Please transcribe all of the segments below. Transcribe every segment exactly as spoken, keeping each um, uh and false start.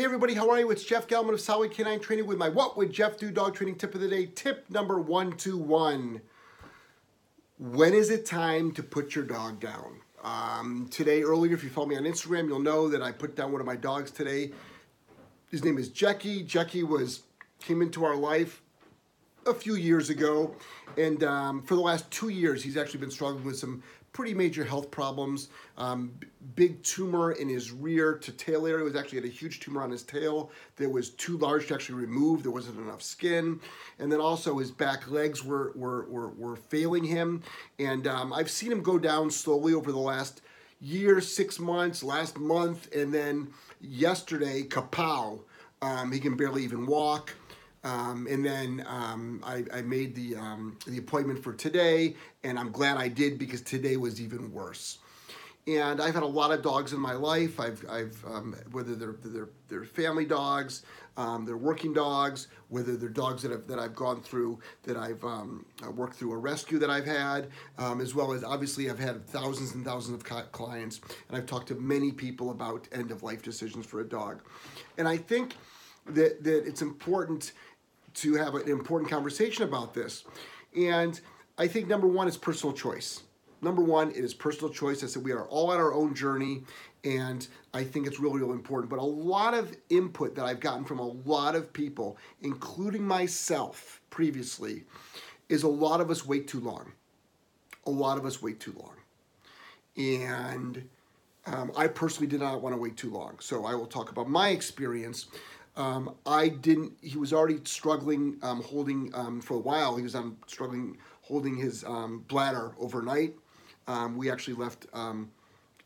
Hey everybody, how are you? It's Jeff Gellman of Solid K nine Training with my What Would Jeff Do dog training tip of the day. Tip number one two one. When is it time to put your dog down? Um, today, earlier, if you follow me on Instagram, you'll know that I put down one of my dogs today. His name is Jackie. Jackie was came into our life a few years ago. And um, for the last two years, he's actually been struggling with some pretty major health problems. Um, big tumor in his rear to tail area. He was actually had a huge tumor on his tail that was too large to actually remove. There wasn't enough skin. And then also his back legs were were, were, were failing him. And um, I've seen him go down slowly over the last year, six months, last month, and then yesterday, kapow. Um, he can barely even walk. Um, and then um, I, I made the, um, the appointment for today, and I'm glad I did because today was even worse. And I've had a lot of dogs in my life. I've, I've um, whether they're, they're, they're family dogs, um, they're working dogs, whether they're dogs that, have, that I've gone through, that I've um, worked through a rescue that I've had, um, as well as obviously I've had thousands and thousands of clients, and I've talked to many people about end-of-life decisions for a dog. And I think that, that it's important to have an important conversation about this. And I think number one is personal choice. Number one, it is personal choice. I said we are all on our own journey, and I think it's really, really important. But a lot of input that I've gotten from a lot of people, including myself previously, is a lot of us wait too long. A lot of us wait too long. And um, I personally did not want to wait too long. So I will talk about my experience. Um, I didn't, he was already struggling um, holding, um, for a while, he was um, struggling holding his um, bladder overnight. Um, we actually left um,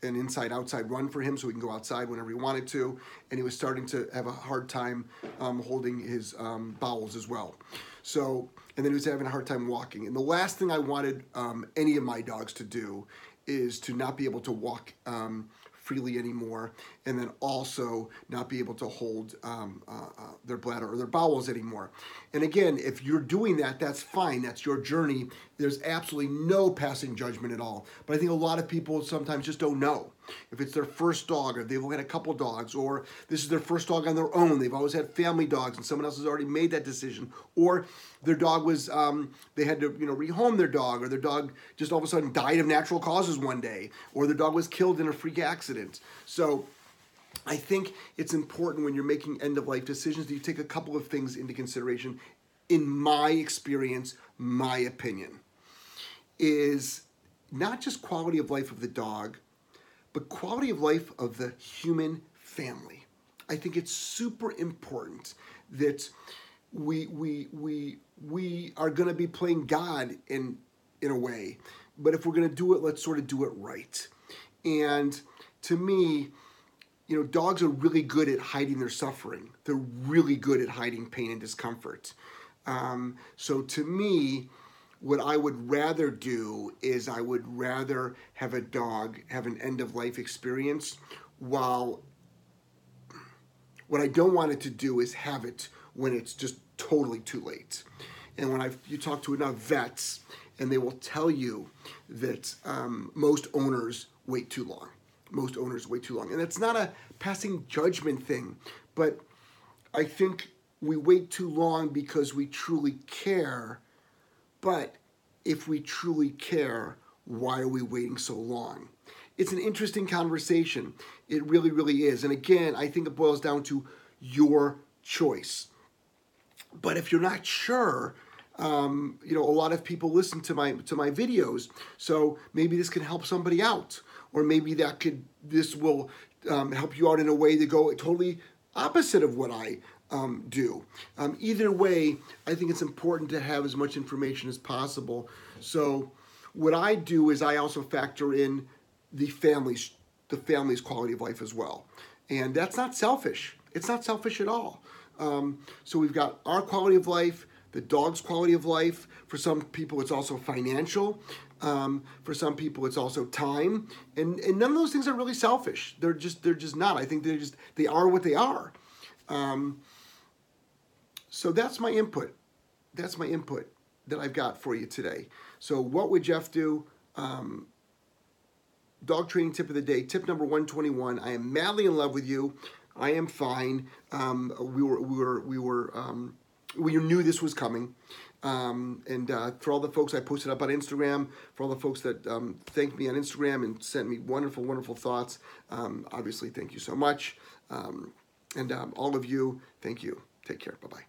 an inside-outside run for him so he can go outside whenever he wanted to, and he was starting to have a hard time um, holding his um, bowels as well. So, and then he was having a hard time walking. And the last thing I wanted um, any of my dogs to do is to not be able to walk um, freely anymore, and then also not be able to hold um, uh, uh, their bladder or their bowels anymore. And again, if you're doing that, that's fine. That's your journey. There's absolutely no passing judgment at all. But I think a lot of people sometimes just don't know. If it's their first dog, or they've only had a couple dogs, or this is their first dog on their own, they've always had family dogs and someone else has already made that decision, or their dog was, um, they had to, you know, rehome their dog, or their dog just all of a sudden died of natural causes one day, or their dog was killed in a freak accident. So I think it's important when you're making end-of-life decisions that you take a couple of things into consideration. In my experience, my opinion is not just quality of life of the dog, but quality of life of the human family. I think it's super important that we we we we are going to be playing God in in a way, but if we're going to do it, let's sort of do it right. And to me, you know, dogs are really good at hiding their suffering. They're really good at hiding pain and discomfort. Um, so to me, what I would rather do is I would rather have a dog have an end-of-life experience, while what I don't want it to do is have it when it's just totally too late. And when I've, you talk to enough vets, and they will tell you that um, most owners wait too long. Most owners wait too long. And that's not a passing judgment thing, but I think we wait too long because we truly care. But if we truly care, why are we waiting so long? It's an interesting conversation. It really, really is. And again, I think it boils down to your choice. But if you're not sure, um, you know, a lot of people listen to my to my videos, so maybe this can help somebody out, or maybe that could this will um, help you out in a way to go totally opposite of what I. Um, do. Um, either way, I think it's important to have as much information as possible. So what I do is I also factor in the family's, the family's quality of life as well. And that's not selfish. It's not selfish at all. Um, so we've got our quality of life, the dog's quality of life. For some people, it's also financial. Um, for some people, it's also time. And, and none of those things are really selfish. They're just, they're just not. I think they're just, they are what they are. Um, so that's my input. That's my input that I've got for you today. So what would Jeff do? Um, dog training tip of the day, tip number one twenty-one. I am madly in love with you. I am fine. Um, we were, we were, we were, um, we knew this was coming. Um, and uh, for all the folks I posted up on Instagram, for all the folks that um, thanked me on Instagram and sent me wonderful, wonderful thoughts, um, obviously, thank you so much. Um, and um, all of you, thank you. Take care. Bye-bye.